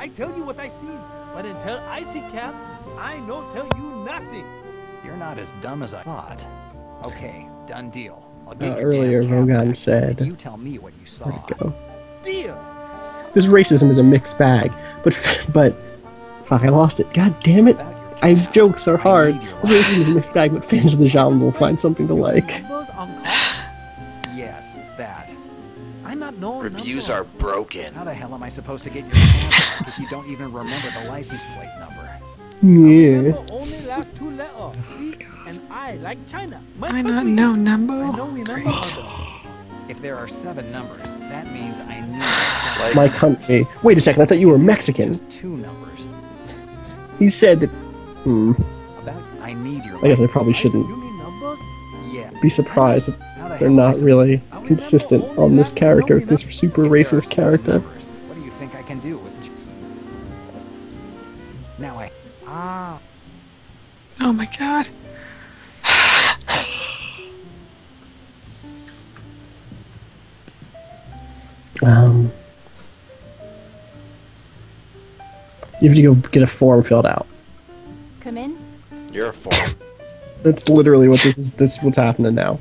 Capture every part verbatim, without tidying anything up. I tell you what I see, but until I see Cap, I no tell you nothing. You're not as dumb as I thought. Okay, done deal. I'll get uh, your earlier Vogon said, you tell me what you saw. Go. Deal. This racism is a mixed bag, but but fuck, I lost it. God damn it. I jokes are hard. Racism is a mixed bag, but fans of the genre will find something to like. Yes, that. I'm not known. Reviews number. Are broken. How the hell am I supposed to get your account if you don't even remember the license plate number? Yeah. Only last two letters. C and I, like China. My I don't know number. I know number. If there are seven numbers, that means I need like my country. Wait a second, I thought you were Mexican. Just two numbers. He said that. Hmm. About I need your. I guess I probably shouldn't. Yeah. Be surprised that they're not really consistent on this character, this super racist character. What do you think I can do with you? Now I. Ah. Oh my God. Um, you have to go get a form filled out. Come in. You're a form. That's literally what this is. This is what's happening now.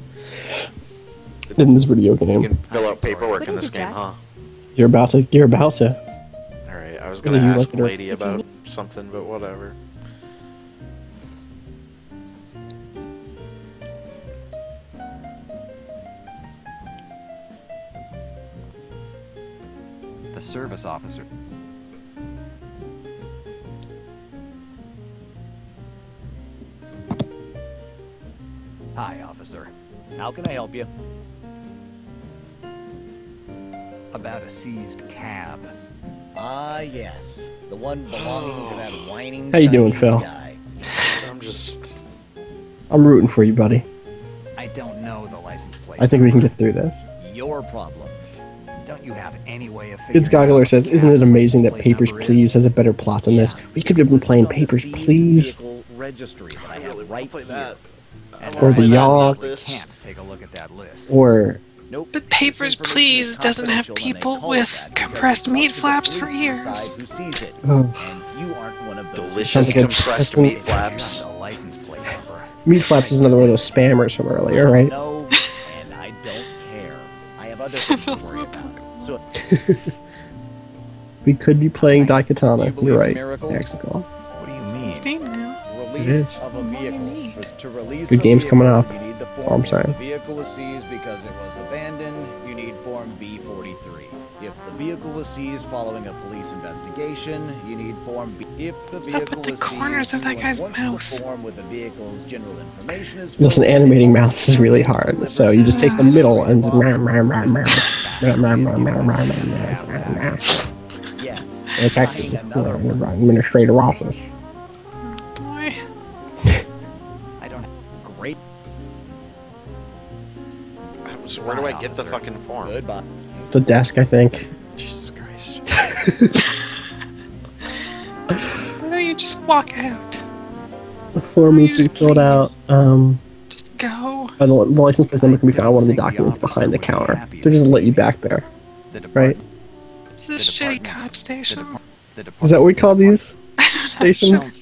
It's, in this video game. You can fill out paperwork what in this game, huh? You're about to. You're about to. All right. I was gonna ask like the lady about something, but whatever. The service officer. Hi, officer. How can I help you? About a seized cab. Ah, yes. The one belonging to that whining How you doing, Phil? Guy. I'm just... I'm rooting for you, buddy. I don't know the license plate. I think we can get through this. Your problem. Don't you have any way of figuring Goods Goggler out says, isn't it amazing that Papers, Please has a better plot than yeah. this? We could have been playing Papers, Please. Registry that I really right play that. Or the Yog. Or... Nope. But Papers, Please doesn't have people with compressed meat flaps for ears. Oh. Delicious compressed meat flaps. Meat flaps is another one of those spammers from earlier, right? No, and I don't care. I have other things to worry about. We could be playing Daikatana. You're right. Mexico. What do you mean? Steam now. It is. Good game's coming up. Oh, I'm sorry. If the vehicle was seized because it was abandoned, you need form B forty-three. If the vehicle was seized following a police investigation, you need form B. If the vehicle was corners of that guy's mouth. Form with the vehicle's general information is Listen, animating mouths is really hard. So you just take the middle and Yes. It's another administrator office. Boy. I don't have great. So where do I get the fucking form? Goodbye. The desk, I think. Jesus Christ. Why don't you just walk out? The form needs to be filled out. Um, just go. The, the license plate number can be found on one of the documents behind the counter. They're just let you back there. Right? This is a shitty cop station. Is that what we call these? Stations?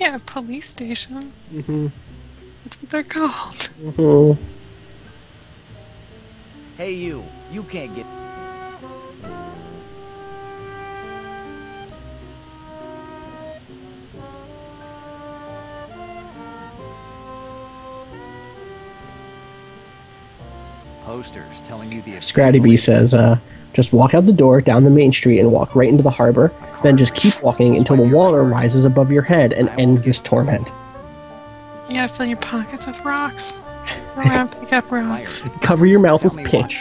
Yeah, police station. Mm-hmm. That's what they're called. Mm-hmm. Hey, you. You can't get. Posters telling you the. Scratty B says, uh, just walk out the door down the main street and walk right into the harbor. Then just keep walking until the water rises above your head and ends this torment. You gotta fill your pockets with rocks. Around, pick up rocks. Cover your mouth Tell with pinch.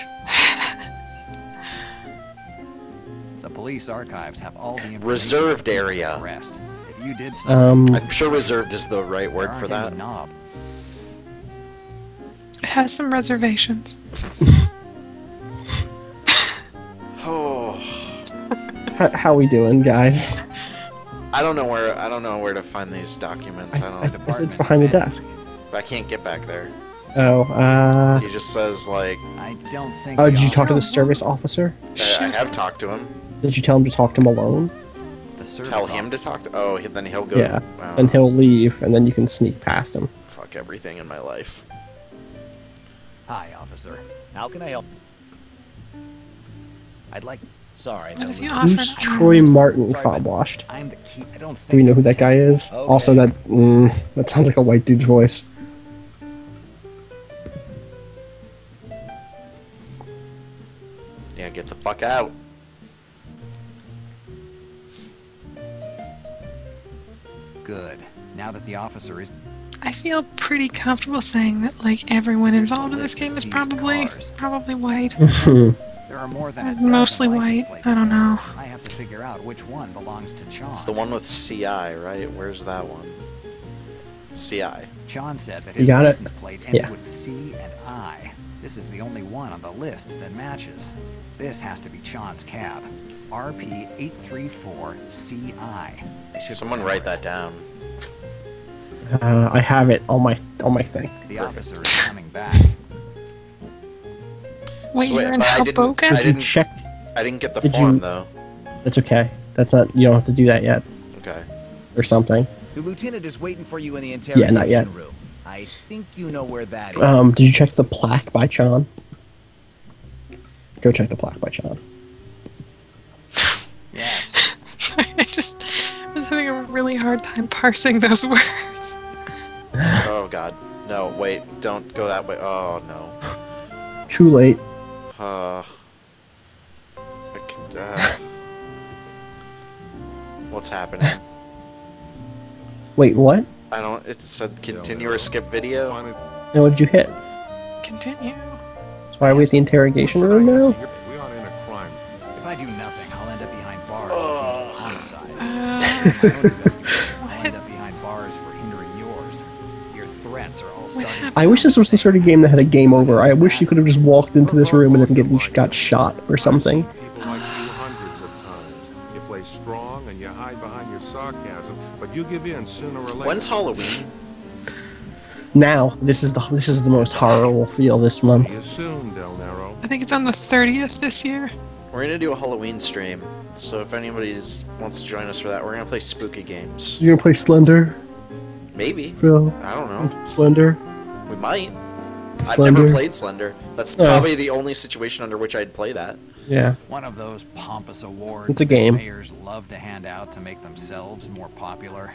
The police archives have all the reserved area. Arrest. If you did um, I'm sure "reserved" is the right word for that. It has some reservations. Oh, how, how we doing, guys? I don't know where I don't know where to find these documents. I, I don't. I, I, it's behind the desk. But I can't get back there. Oh, uh... He just says, like... I don't think... Oh, did you talk to the service officer? I, I have talked to him. Did you tell him to talk to him alone? the service Tell him office. to talk to? Oh, then he'll go. Yeah, wow. And he'll leave, and then you can sneak past him. Fuck everything in my life. Hi, officer. How can I help? I'd like... Sorry. Who's Troy Martin Cobwashed? Do we know who that guy is? Okay. Also, that mm, that sounds like a white dude's voice. Yeah, get the fuck out. Good. Now that the officer is... I feel pretty comfortable saying that, like, everyone involved in this game is probably probably white. There are more than mostly white. I don't know. I have to figure out which one belongs to John. It's the one with C I, right? Where's that one? C I. John said that his license plate ended yeah. with C and I. This is the only one on the list that matches. This has to be John's cab. R P eight three four C I. Someone write that down. Uh, I have it on my on my thing. The officer is coming back. Wait, so wait, you're in Hoboken? I didn't, I didn't check. I didn't get the Did form you... though. That's okay. That's not. You don't have to do that yet. Okay. Or something. The lieutenant is waiting for you in the interrogation room. Yeah, not yet. Room. I think you know where that is. Um, did you check the plaque by John? Go check the plaque by John. Yes. Sorry, I just I was having a really hard time parsing those words. Oh god. No, wait, don't go that way. Oh no. Too late. Uh, I could, uh what's happening? Wait, what? I don't it said continue or skip video. No, what did you hit? Continue. So are we at the interrogation room now? We are in a crime. If I do nothing, I'll end up behind bars if you homicide. I wish this was the sort of game that had a game over. I wish you could have just walked into this room and then get, got shot or something. When's Halloween? Now, this is the this is the most horror we'll feel this month. I think it's on the thirtieth this year. We're gonna do a Halloween stream, so if anybody wants to join us for that, we're gonna play spooky games. You're gonna play Slender? Maybe. Phil. I don't know. Slender? We might. Slender. I've never played Slender. That's no. probably the only situation under which I'd play that. Yeah. One of those pompous awards it's a game. Players love to hand out to make themselves more popular.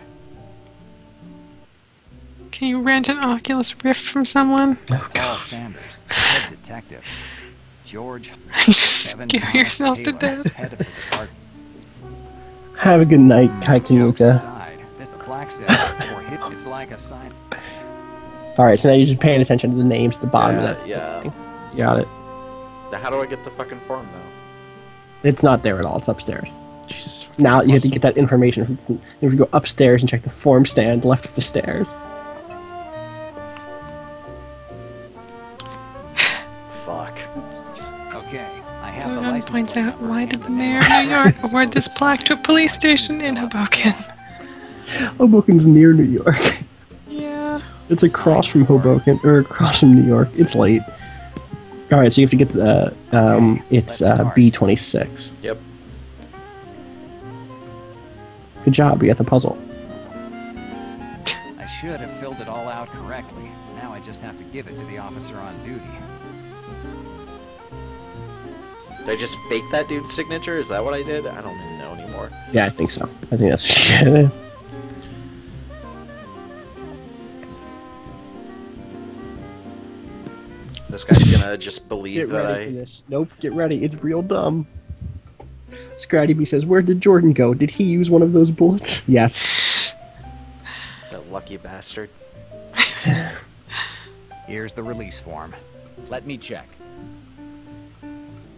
Can you rent an Oculus Rift from someone? Oh, God. Sanders, head detective. George. Just Kevin scare Thomas yourself Taylor, to death. Head of the department. Have a good night, Kaikanuka. It's like a sign. Alright, so now you're just paying attention to the names at the bottom yeah, of that. Yeah. Thing. You got it. Now how do I get the fucking form, though? It's not there at all. It's upstairs. Jesus. Now you have to get that information. If you go upstairs and check the form stand left of the stairs. Fuck. Okay. I have the license points out, why did the mayor of New York award this plaque to a police station in Hoboken? Hoboken's near New York. Yeah. It's across from Hoboken, or across from New York. It's late. Alright, so you have to get the, um, it's uh, B twenty-six. Yep. Good job, you got the puzzle. I should have filled it all out correctly. Now I just have to give it to the officer on duty. Did I just fake that dude's signature? Is that what I did? I don't even know anymore. Yeah, I think so. I think that's shit. This guy's gonna just believe that I... Get ready for this. Nope, get ready. It's real dumb. Scratty B says, where did Jordan go? Did he use one of those bullets? Yes. That lucky bastard. Here's the release form. Let me check.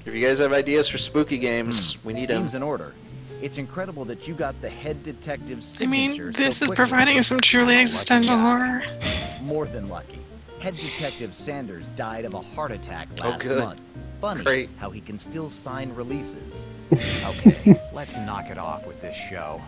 If you guys have ideas for spooky games, mm. we need them. Seems in order. It's incredible that you got the head detective's signature. I mean, this so is providing us some truly existential horror. More than lucky. Head Detective Sanders died of a heart attack last oh, month. Funny Great. how he can still sign releases. Okay, let's knock it off with this show.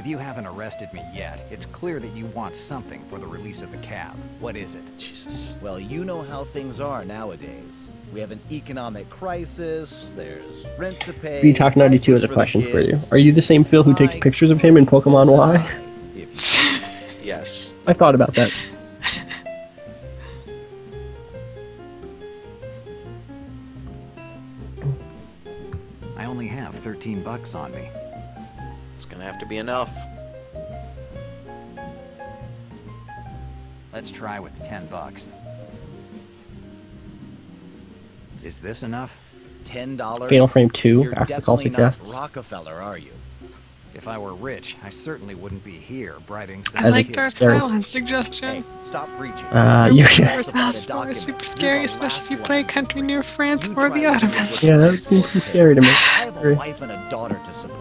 If you haven't arrested me yet, it's clear that you want something for the release of the cab. What is it? Jesus. Well, you know how things are nowadays. We have an economic crisis, there's rent to pay... B Talk ninety-two has a question for you. Are you the same Phil who takes pictures of him in Pokemon Y? Yes. I thought about that. I only have thirteen bucks on me. It's gonna have to be enough. Let's try with ten bucks. Is this enough? ten dollars? Fatal Frame two, after call suggests. Rockefeller, are you? If I were rich, I certainly wouldn't be here bribing some I like Dark Silence suggestion. Hey, stop preaching. Uh, you can. Super, super scary, especially if you play a country near France or the Ottomans. Yeah, that seems pretty scary to me. I have a wife and a daughter to support.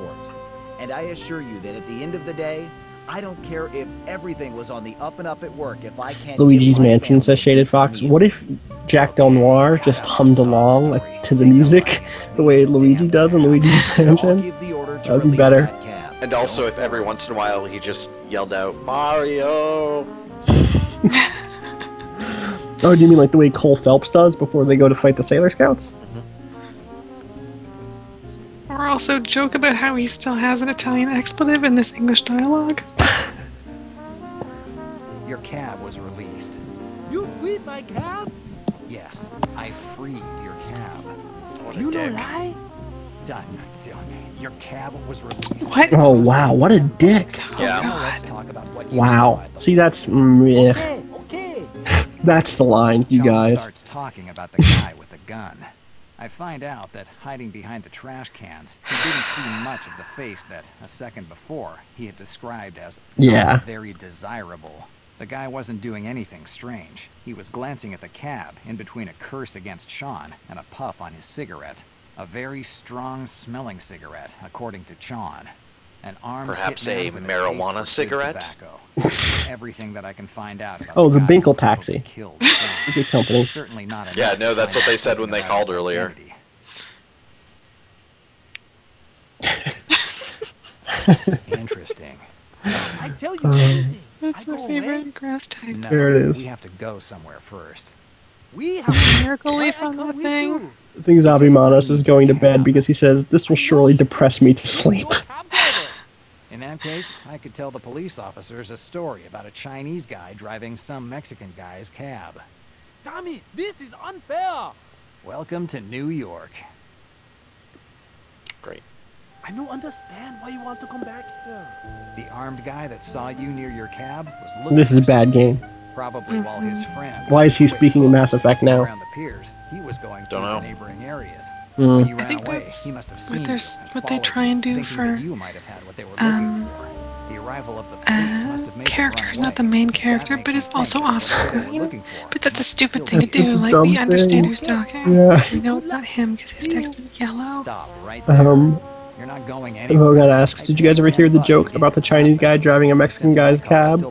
And I assure you that at the end of the day, I don't care if everything was on the up and up at work if I can't... Luigi's Mansion, says Shaded Fox. What if Jack Del Noir just hummed along like, to the music the way Luigi does in Luigi's Mansion? That would be better. And also if every once in a while he just yelled out, Mario! Oh, do you mean like the way Cole Phelps does before they go to fight the Sailor Scouts? Or also joke about how he still has an Italian expletive in this English dialogue. Your cab was released. You freed my cab? Yes, I freed your cab. What a you dick. Don't lie? Your cab was released. What? Oh wow, what a dick. So yeah. Now let's talk about what you wow. Saw see, that's... Mm, okay, okay. That's the line, you John guys. Starts talking about the guy with the gun. I find out that hiding behind the trash cans, he didn't see much of the face that, a second before, he had described as yeah. not very desirable. The guy wasn't doing anything strange. He was glancing at the cab, in between a curse against Sean and a puff on his cigarette. A very strong-smelling cigarette, according to Sean. An armed Perhaps a marijuana a cigarette? Everything that I can find out about oh, the, the Binkle Taxi. Good company. Certainly not yeah, no, that's what they said when they called earlier. Interesting. I tell you, um, that's I my favorite away. Grass tag. No, there it is. We have to go somewhere first. We have a miracle leaf on that thing. The thing is, Abimanos is going to bed because he says this will surely depress me to sleep. In that case, I could tell the police officers a story about a Chinese guy driving some Mexican guy's cab. Tommy, this is unfair! Welcome to New York. Great. I don't understand why you want to come back here. The armed guy that saw you near your cab was looking This is a bad game. Probably mm-hmm. while his friend... Why is he speaking in Mass Effect now? Around the piers, he was going through the neighboring areas. Mm. I think that's away, what, what, what they try and do for, you might have had what they were um, for. The arrival of the police uh, must have made characters, not the main character, but it's also off-screen. But that's a stupid thing to do, like, we thing. understand who's talking. Yeah. We know it's not him, because his text is yellow. Stop right there. Um, You're not going anywhere. Vogan asks, did you guys ever hear the joke about the Chinese guy driving a Mexican guy's cab?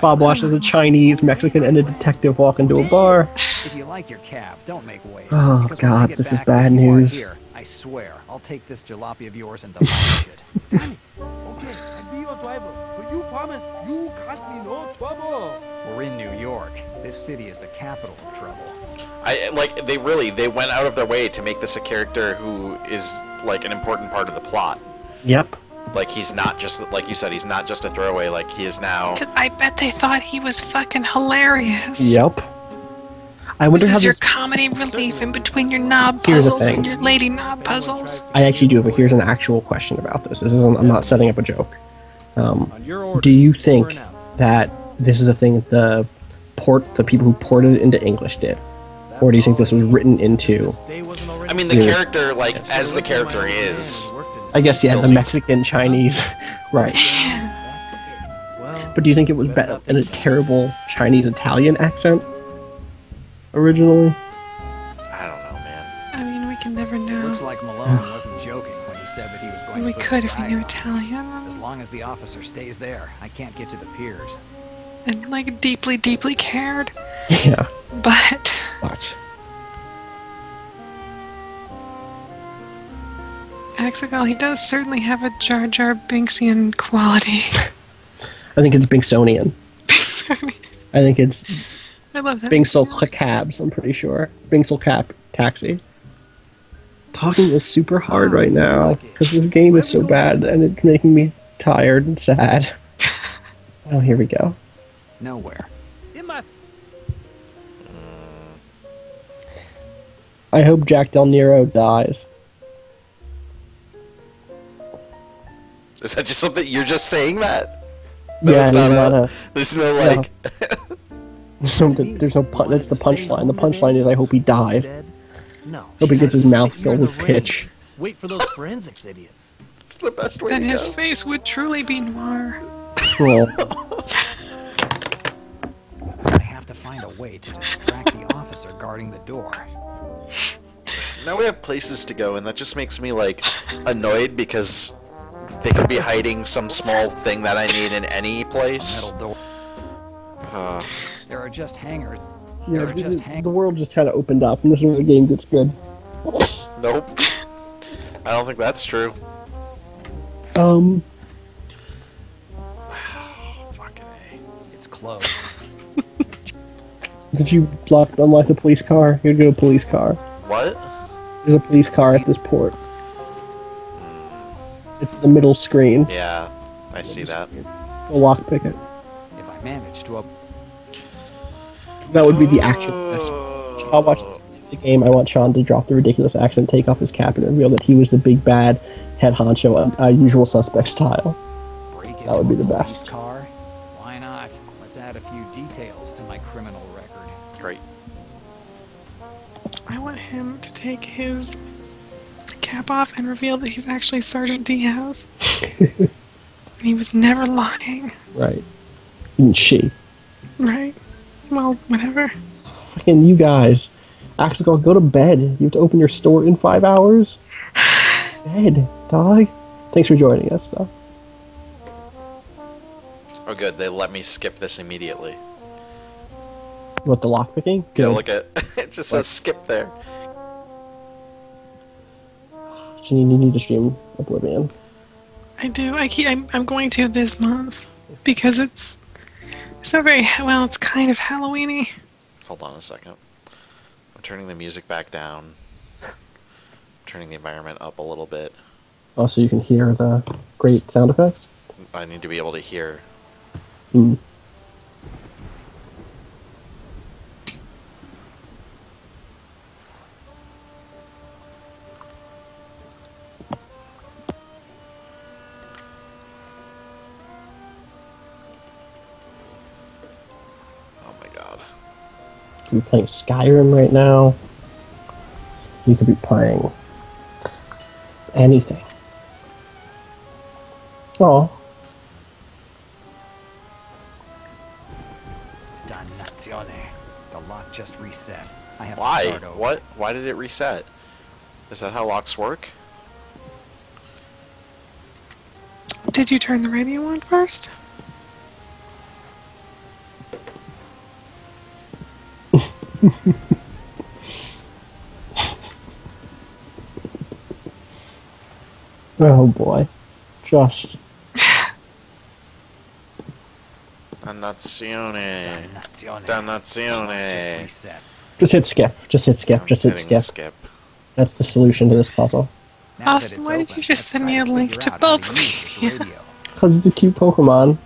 Fobwash is a Chinese, Mexican, and a detective walk into a bar. If you like your cab, don't make waves. Oh god, this is bad news. Here, I swear, I'll take this jalopy of yours and demolish it. Danny, okay, I'll be your driver, but you promise you cost me no trouble. We're in New York. This city is the capital of trouble. I like they really they went out of their way to make this a character who is like an important part of the plot. Yep. Like, he's not just, like you said, he's not just a throwaway, like, he is now... Because I bet they thought he was fucking hilarious. Yep. I wonder this how is this... your comedy relief in between your knob here's puzzles and your lady knob puzzles. I actually do, but here's an actual question about this. This isn't, I'm not setting up a joke. Um, do you think that this is a thing that the port, the people who ported it into English did? Or do you think this was written into... I mean, the you know, character, like, as the character is... I guess, yeah, the Mexican, Chinese, right. But do you think it was better in a terrible Chinese-Italian accent originally? I don't know, man. I mean, we can never know. It looks like Malone wasn't joking when he said that he was going we to We could if we knew Italian. As long as the officer stays there, I can't get to the piers. And, like, deeply, deeply cared. Yeah. But... But... Paxigal, he does certainly have a Jar Jar Binksian quality. I think it's Binksonian. Binksonian. I think it's... I love that. Binksol Cabs, I'm pretty sure. Binksol Cap Taxi. Talking is super hard right now, because this game is so bad, and it's making me tired and sad. Oh, here we go. Nowhere. In my... I hope Jack Del Nero dies. Is that just something you're just saying that? No, yeah, not not a, a, there's no like. Yeah. there's no, there's no pun. That's the punchline. The punchline is I hope he dies. No. Hope he gets his mouth filled with pitch. Wait for those forensics idiots. It's the best way. Then to his go. face would truly be noir. Troll. I have to find a way to distract the officer guarding the door. Now we have places to go, and that just makes me like annoyed because they could be hiding some small thing that I need in any place. Uh, there are just hangers. Yeah, just is, hang the world just kind of opened up, and this is where the game gets good. Nope. I don't think that's true. Um. Oh, fucking A. It's closed. Did you block unlock the police car? You'd go to a police car. What? There's a police car at this port. It's the middle screen. Yeah, I see that. Go lock picket. If I manage to up. That would be the action. Oh. I'll watch the game. I want Sean to drop the ridiculous accent, take off his cap, and reveal that he was the big bad head honcho, uh, Usual Suspect style. Break that would be the best. Car. Why not? Let's add a few details to my criminal record. Great. I want him to take his cap off and reveal that he's actually Sergeant Diaz. And he was never lying. Right. And she. Right. Well, whatever. Fucking you guys. Axigal, go to bed. You have to open your store in five hours? Bed, dog. Thanks for joining us, though. Oh, good. They let me skip this immediately. What, the lockpicking? Good. Yeah, look at it. Just says skip there. You need to stream Oblivion. I do. I keep, I'm, I'm going to this month. Because it's... It's not very... Well, it's kind of Halloween-y. Hold on a second. I'm turning the music back down. I'm turning the environment up a little bit. Oh, so you can hear the great sound effects? I need to be able to hear. Mm. You could be playing Skyrim right now. You could be playing anything. Oh. Dannazione. The lock just reset. I have Why? to start over. What? Why did it reset? Is that how locks work? Did you turn the radio on first? Oh boy, Josh. Dannazione. Dannazione. Just hit skip. Just hit skip. I'm just hit skip. skip. That's the solution to this puzzle. Austin, why did you just send me a link to Bulbapedia? Because it's a cute Pokemon.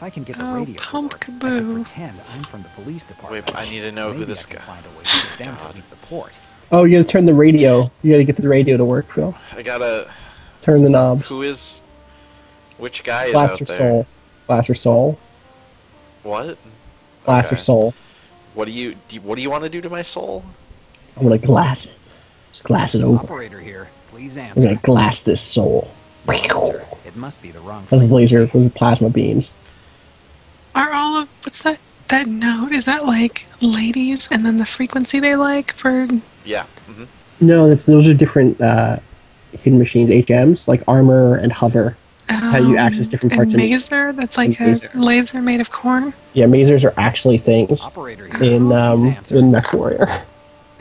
I can get the oh, radio pump kaboo. Pretend I'm from the police department. Wait, I need to know Maybe who this guy. Find a way to get them to leave the port. Oh, you gotta turn the radio. You gotta get the radio to work, Phil. I gotta turn the knob. Who is? Which guy is Blaster out there? Soul. Blaster Soul. What? Blaster okay. Soul. What do you, do you? What do you want to do to my soul? I'm gonna glass it. Just glass it over. Operator here, please answer. I'm gonna glass this soul. Answer. It must be the wrong. That's a laser with plasma beams. Are all of, what's that, that note? Is that like ladies and then the frequency they like for... Yeah. Mm-hmm. No, that's, those are different uh, hidden machines, H Ms, like armor and hover. Um, how you access different parts of it. And maser, that's like a laser. laser made of corn? Yeah, masers are actually things Operator, in, um, in MechWarrior.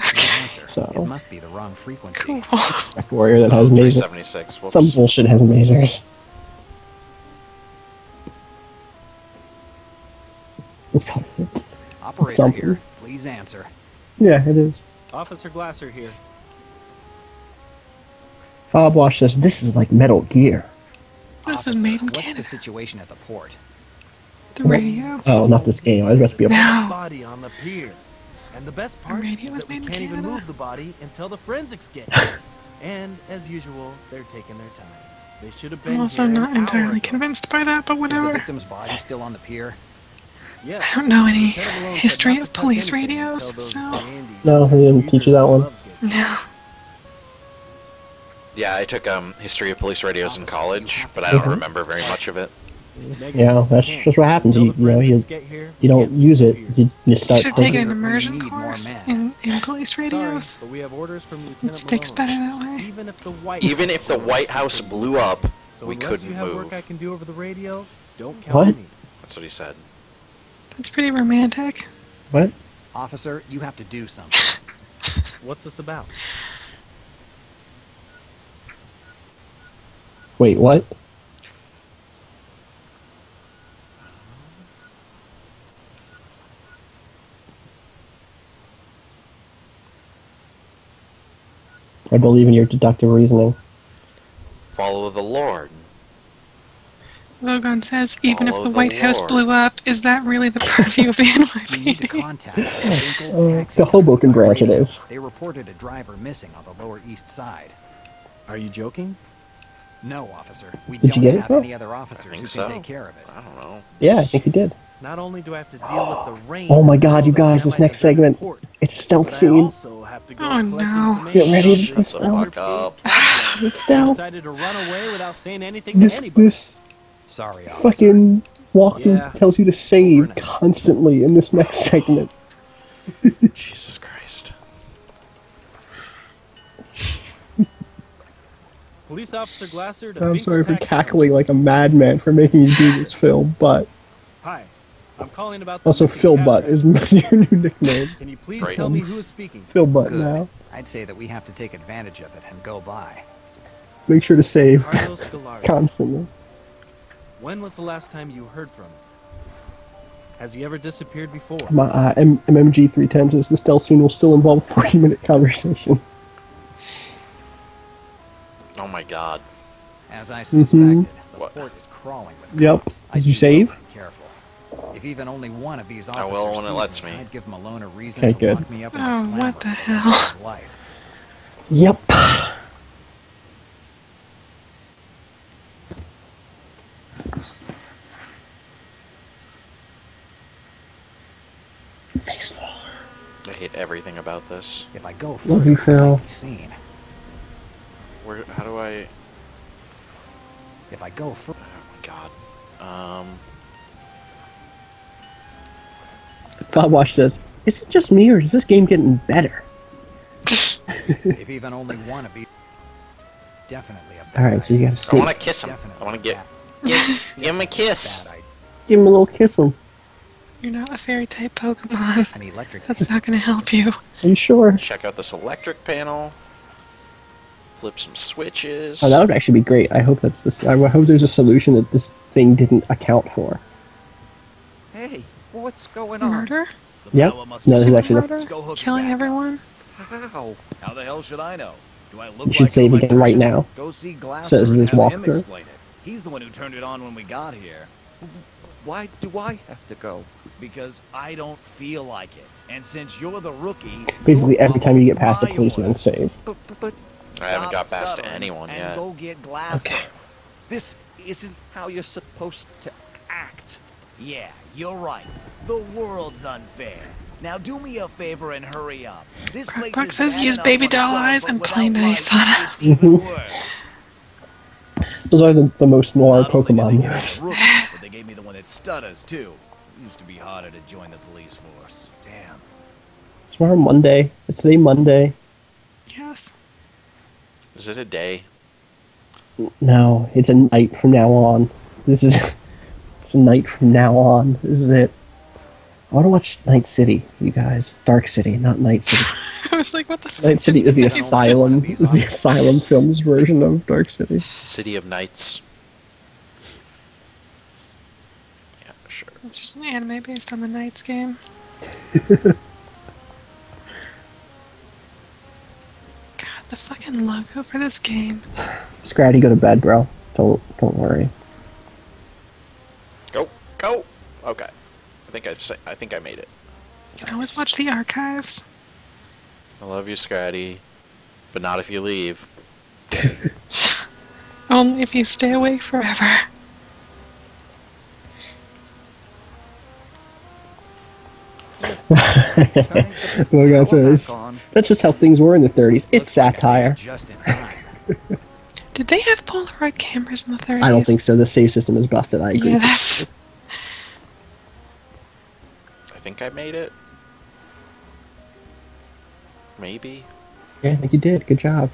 Okay. So it must be the wrong frequency. Cool. MechWarrior that has three seventy-six. Whoops. Some bullshit has lasers. It's probably it's Operator something. Here. Please answer. Yeah, it is. Officer Glasser here. Fob, watch this. This is like Metal Gear. This is made in Canada. What's the situation at the port? The radio. Oh, not this game. I was about to be a no. body on the pier. And the best part is that we can't even move the body until the forensics get here. And as usual, they're taking their time. They should have been. I'm also not entirely convinced by that, but whatever. Is the victim's body still on the pier? I don't know any history of police radios, so. No, he didn't teach you that one. No. Yeah, I took um history of police radios in college, but I don't remember very much of it. Yeah, that's just what happens. You, you know, you, you don't use it. You, you start. You should take an immersion course in, in police radios. It sticks better that way. Even if the White, Even if the White House blew up, we couldn't move. What? That's what he said. That's pretty romantic. What? Officer, you have to do something. What's this about? Wait, what? I believe in your deductive reasoning. Follow the Lord. Logan says, even Follow if the, the White Lord. House blew up, is that really the purview of the N Y P D? uh, the Hoboken branch it is. They reported a driver missing on the Lower East Side. Are you joking? No, officer. We did don't you get have it, any other officers who so. can take care of it. I don't know. Yeah, I think you did. Not only do I have to deal oh. with the rain. Oh my god, you guys, this next segment. It's stealth scene. Oh no. Get ready to stealth. It's stealth. This, this Sorry, fucking walking yeah. tells you to save constantly in this next segment. Jesus Christ. Police Officer Glasser to I'm sorry for cackling like a madman for making you do this, Phil, but... Hi, I'm calling about the also, Phil Butt is your new nickname. Can you please Great. tell me who is speaking? Phil Butt Good. now. I'd say that we have to take advantage of it and go by. Make sure to save constantly. When was the last time you heard from him? Has he ever disappeared before? My uh, M M G three ten says the stealth scene will still involve a forty minute conversation. Oh my god. As I suspected, mm-hmm. the port is crawling with cops. Yep. Did you save? If even only one of these officers I will when it lets me. I'd give Malone a reason okay, to good. lock me up in oh, a what the hell? Life. Yep. Face Noir. I hate everything about this. If I go for it, I'll be seen. Where? How do I? If I go for? Oh my god. Um. Fobwatch says, "Is it just me, or is this game getting better?" If even only one of these, definitely a bad. All right, so you gotta see. I want to kiss him. Definitely I want to get, give, give him a kiss. Give him a little kiss him. You're not a fairy type Pokemon. An electric. That's not gonna help you. Are you sure? Check out this electric panel. Flip some switches. Oh, that would actually be great. I hope that's this. I hope there's a solution that this thing didn't account for. Hey. What's going on? Murder? Yep. No, this is actually murder? Go Killing back. everyone? How? How the hell should I know? Do I look you should like save again right now. Go see Glasser Says this walkthrough. He's the one who turned it on when we got here. Why do I have to go? Because I don't feel like it. And since you're the rookie... Basically every time you get past a policeman, save. But, but, but I haven't got past anyone yet. Go get Glasser. Okay. This isn't how you're supposed to act. Yeah, you're right. The world's unfair. Now do me a favor and hurry up. This place Crackbox says use baby doll eyes and play nice on them. Those are the, the most noir Pokemon moves. But they gave me the one that stutters too. It used to be harder to join the police force. Damn. It's tomorrow Monday. It's today Monday. Yes. Is it a day? No, it's a night from now on. This is... Night from now on. This is it. I want to watch Night City, you guys. Dark City, not Night City. I was like, what the Night City is the asylum. Is the asylum films version of Dark City? City of Nights. Yeah, sure. It's just an anime based on the Nights game. God, the fucking logo for this game. Scratty, go to bed, bro. Don't don't worry. Go go. Okay, I think I I think I made it. You can nice. always watch the archives. I love you, Scratty, but not if you leave. Only if you stay awake forever. Well, God says, that's just how things were in the thirties. It's satire. Did they have Polaroid cameras in the thirties? I don't think so. The save system is busted. I agree. Yeah, that's... I think I made it. Maybe. Yeah, I think you did. Good job.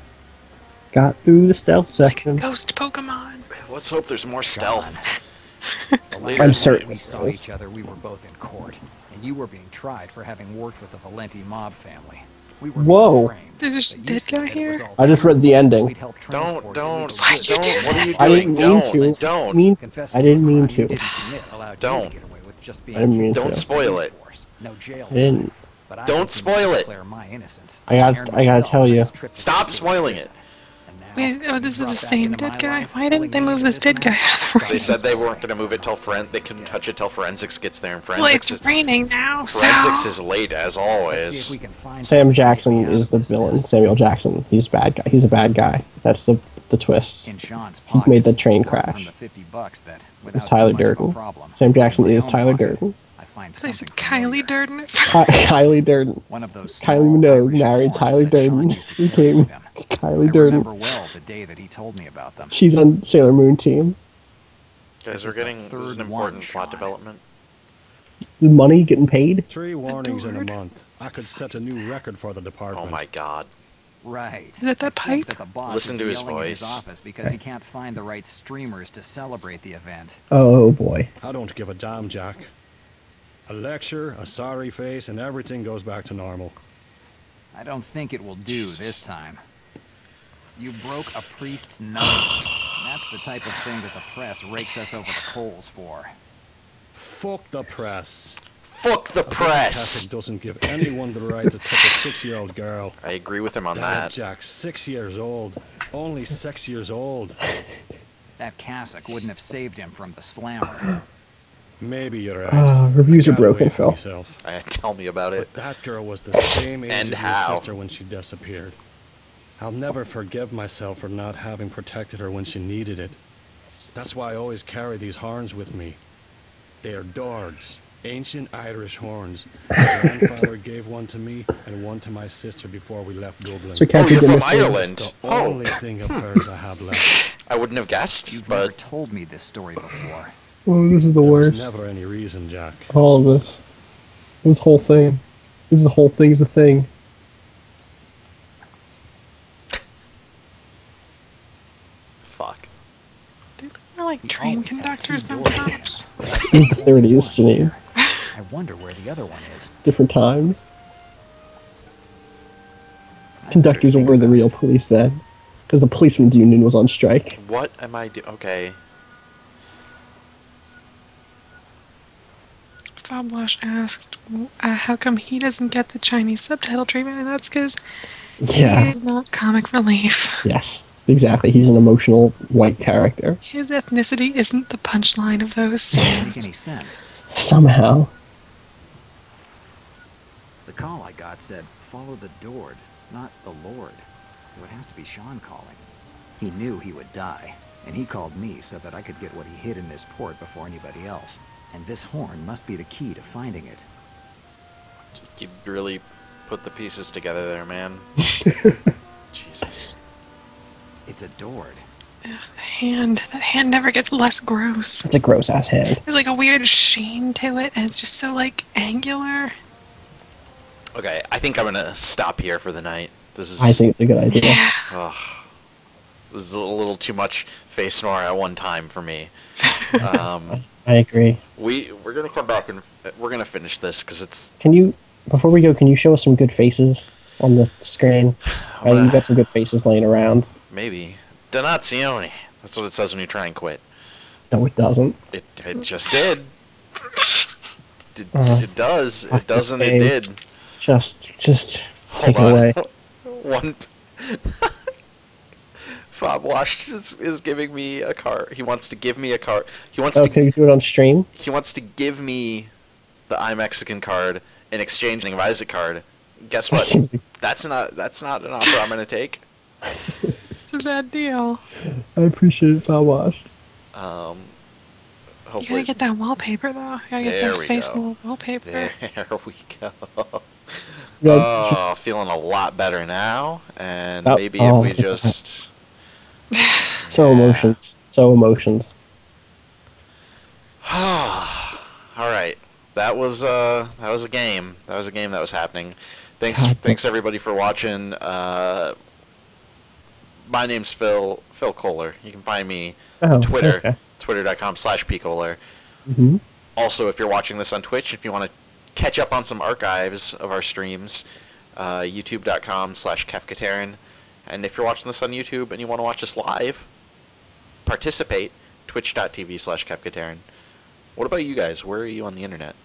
Got through the stealth section. Like a ghost Pokemon. Let's hope there's more stealth. I'm certain. We saw each other. We were both in court, and you were being tried for having worked with the Valenti mob family. We were Whoa! There's a dead guy here. I just read the ending. Don't, don't, don't. What are you doing? I didn't mean to. Don't. Mean, I didn't mean to. Don't. I didn't mean to. Don't spoil it. No jail. I didn't. But don't spoil it. My innocence. I got. I gotta tell you. Stop spoiling it. Wait, oh, this is the same dead guy. Why didn't they move this dead guy out of the rain? They said they weren't gonna move it till forensics. They couldn't touch it till forensics gets there. And forensics. Well, it's raining now. So. Forensics is late as always. Sam Jackson is the villain. Samuel Jackson. He's bad guy. He's a bad guy. That's the the twist. He made the train crash. It's Tyler Durden. Sam Jackson is Tyler Durden. There's a Kylie Durden. Ki Kylie Durden. One of those Kylie Minogue married Tyler Durden. He came. Kylie Durden. Well, the day that he told me about them. She's on Sailor Moon team. Guys, we're getting this is an important plot development. The money getting paid. Three warnings in a month. I could set a new record for the department. Oh my God. Right. Is that that pipe? Listen to his voice. His office because right. he can't find the right streamers to celebrate the event. Oh boy. I don't give a damn, Jack. A lecture, a sorry face, and everything goes back to normal. I don't think it will do Jesus. this time. You broke a priest's nose. That's the type of thing that the press rakes us over the coals for. Fuck the press. Fuck the press. It doesn't give anyone the right to touch a six-year-old girl. I agree with him on Dad, that. Jack, six years old. Only six years old. That cassock wouldn't have saved him from the slammer. Maybe you're right. Uh, reviews are broken, Phil. Uh, tell me about it. But that girl was the same age and as how? my sister when she disappeared. I'll never forgive myself for not having protected her when she needed it. That's why I always carry these horns with me. They are dogs, ancient Irish horns. My grandfather gave one to me and one to my sister before we left Dublin. So oh, you're from Ireland. The oh. only thing of hers I have left. I wouldn't have guessed. You've but... never told me this story before. Oh, this is the there worst. There's never any reason, Jack. All of this. This whole thing. This whole thing is a thing. Fuck. They look more like train conductors than cops. There it is, Janine. I wonder where the other one is. Different times. Conductors were the real police then. Because the policeman's union was on strike. What am I doing? Okay. Fobwash asked, uh, how come he doesn't get the Chinese subtitle treatment? And that's because yeah. he is not comic relief. Yes, exactly. He's an emotional white character. His ethnicity isn't the punchline of those scenes. Doesn't make any sense. Somehow. The call I got said, follow the Dord, not the Lord. So it has to be Sean calling. He knew he would die, and he called me so that I could get what he hid in this port before anybody else. And this horn must be the key to finding it. You really put the pieces together there, man. Jesus. It's adored. Ugh, the hand. That hand never gets less gross. It's a gross-ass hand. There's like a weird sheen to it, and it's just so, like, angular. Okay, I think I'm gonna stop here for the night. This is... I think it's a good idea. Yeah. Oh, this is a little too much Face Noir at one time for me. Um... I agree. We we're gonna come back and we're gonna finish this because it's. Can you before we go? Can you show us some good faces? on the screen. I mean, you got some good faces laying around. Maybe. Donazione. That's what it says when you try and quit. No, it doesn't. It, it just did. It, uh, it does. It doesn't. It did. Just, just Hold take on. It away. One. Fob Wash is, is giving me a car. He wants to give me a car. He wants oh, to. Can you do it on stream? He wants to give me the iMexican card in exchange for an Visa card. Guess what? that's not. That's not an offer I'm going to take. It's a bad deal. I appreciate it, Fob Wash. Um. Hopefully. You gotta get that wallpaper though. You gotta get there that face wallpaper. There we go. Oh, feeling a lot better now. And that, maybe oh, if we just So emotions. So emotions. Alright. That was uh that was a game. That was a game that was happening. Thanks thanks everybody for watching. Uh my name's Phil Phil Kohler. You can find me oh, on Twitter. Okay. Twitter dot com slash P Kohler. Mm-hmm. Also, if you're watching this on Twitch, if you want to catch up on some archives of our streams, uh, YouTube dot com slash Kefkatarin. And if you're watching this on YouTube and you want to watch us live, participate, Twitch dot T V slash Kefkatarin. What about you guys? Where are you on the internet?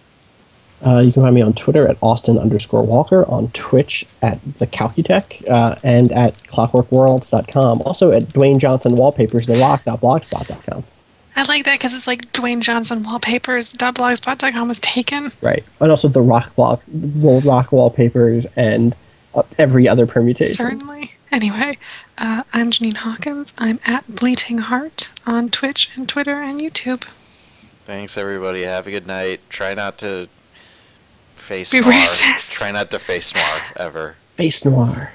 Uh, you can find me on Twitter at Austin underscore Walker, on Twitch at the Calcutech, uh, and at Clockwork Worlds dot com. Also at Dwayne Johnson Wallpapers, the lock dot blogspot dot com. I like that because it's like Dwayne Johnson Wallpapers. blogspot dot com was taken. Right, and also the rock block, the rock wallpapers, and uh, every other permutation. Certainly. Anyway, uh, I'm Janine Hawkins. I'm at Bleating Heart on Twitch and Twitter and YouTube. Thanks everybody. Have a good night. Try not to face Be noir. Racist. Try not to face noir ever. Face noir.